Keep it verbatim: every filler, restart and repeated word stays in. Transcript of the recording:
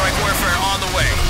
Strike warfare on the way.